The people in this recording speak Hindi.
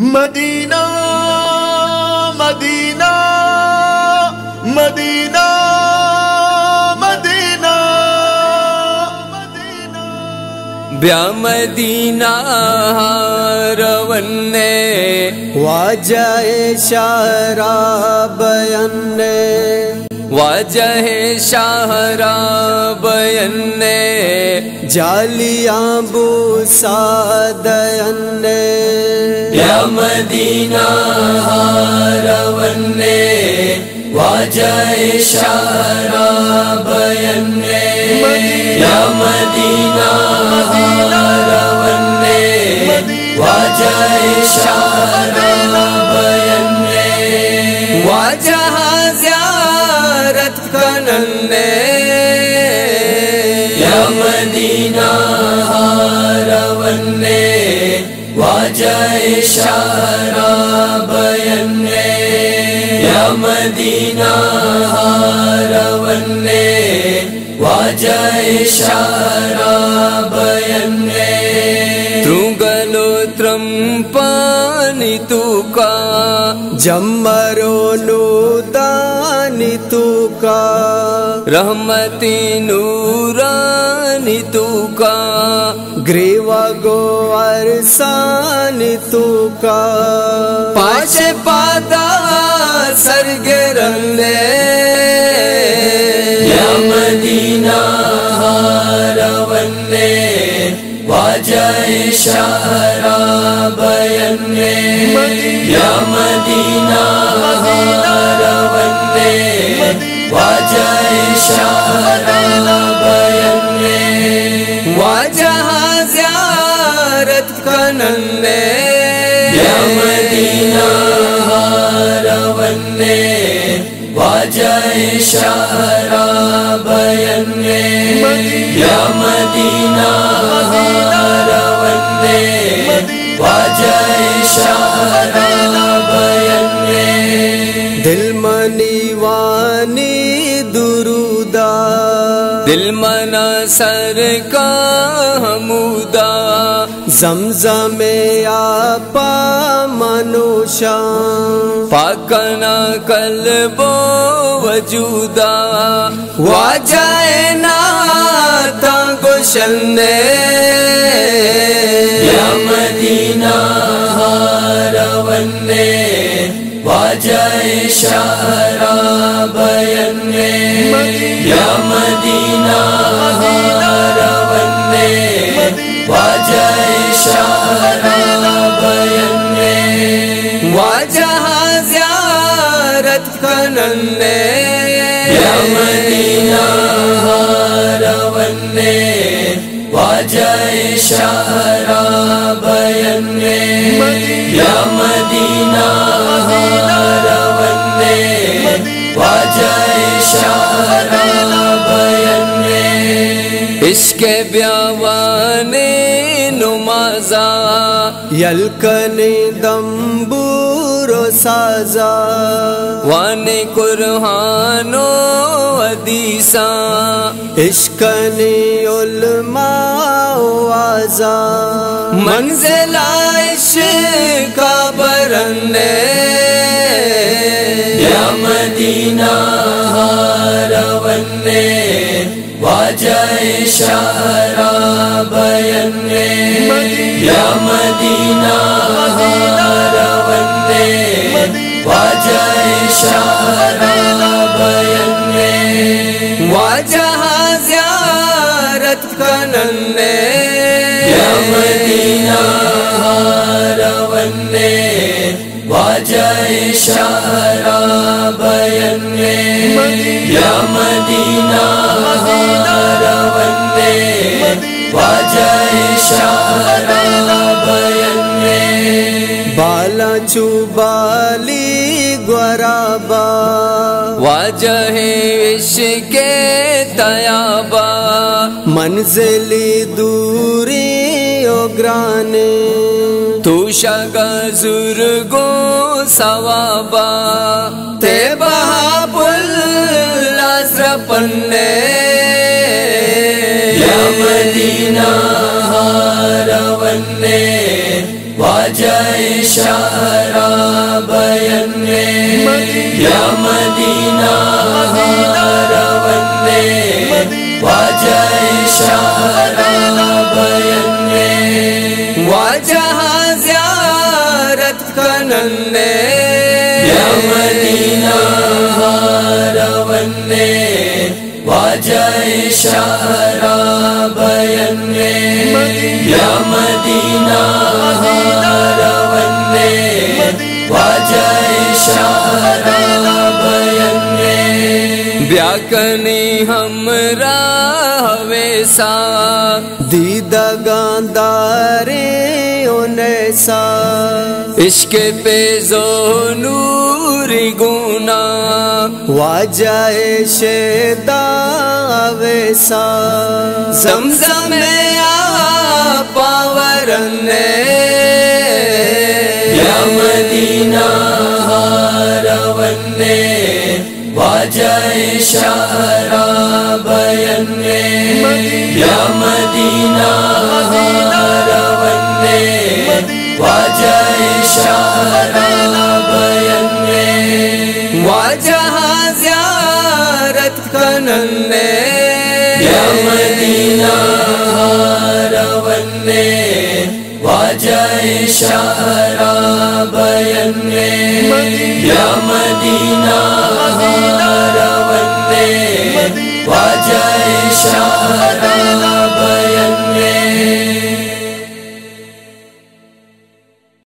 मदीना मदीना मदीना मदीना ब्या मदीना रवन्ने वाजह शाहरा बयन्ने वाजह शाहरा बयन्ने जालियां बूसा दयन्ने ब्या मदीना रवन्ने वाजह शाहरा बयन्ने ब्या मदीना रवन्ने वाजह शाहरा बयन्ने वाजह ज़ियारत कन्ने या मदीना रवन्ने वाजह शाहरा बयन्ने या मदीना रवन्ने वाजह शाहरा बयन्ने तू गलो त्रम पानी तूका जम्मरो नूदानी तूका रहमती नूरानी तूका ग्रीवा गो अरसानी तूका पाशे पादा सरगे रंगले या मदीना रवन्ने वाजह शाहरा बयन्ने या मदीना रवन्ने वाजह शाहरा बयन्ने वाजह ज़ियारत कन्ने या मदीना रवन्ने वाजह शाहरा बयन्ने या मदीना रवन्ने वाजह शाहरा बयन्ने दिल मनी वानी दुरूदा दिल मना सर का हमुदा ज़मज़मे आपा मनोशा पाकना कल्बो वजूदा वाजह नाता गोशने या मदीना रवन्ने वाजह शाहरा बयन्ने या मदीना रवन्ने वाजह शाहरा बयन्ने वाजह ज़ियारत कन्ने या मदीना रवन्ने वाजह शाहरा बयन्ने या मदीना रवन्ने वाजह शाहरा बयन्ने इश्क़े ब्यावाने नुमाज़ा यल्कने दंबूरो साज़ा वाने कुरहानो अदीसा इश्क़ने उल्माओ आज़ा मंज़िला इश्क़ा बरन्ने या मदीना रवन्ने वाजह शाहरा बयन्ने या मदीना रवन्ने वाजह शाहरा बयन्ने वाजह ज़ियारत कन्ने या मदीना रवन्ने वाजह शाहरा बयन्ने या मदीना रवन्ने वाजह शाहरा बयन्ने बाला चुबाली ग्वराबा वाजह इश्क़े तयाबा मंज़िली दूरी ओग्राने तुशगा ज़ुर्गो सवाबा ते बहाबुल्ला ज़रपन्ने या मदीना रवन्ने वाजह इशारा बयान ने या मदीना रवन ने वाजा इशारा बयान ने वाजा ज़ियारत कनन ने या मदीना रवन ने वाजा इशारा बयान ने या मदीना वाजा इशारा बयान ने व्याकनी हमरा हवेसा दीदा गांदारे उनसा इश्क पे जो नूरी गुना वाजा शेदा हवेसा जमजम में आ पावरन ने या मदीना रवन ने वाजा इशारा बयान ने या मदीना रवन ने वाजा इशारा बयान ने वाजा ज़ियारत कनन ने या मदीना रवन ने वाजा इशारा बयान ने या मदीना रवन ने वाजा इशारा बयान ने।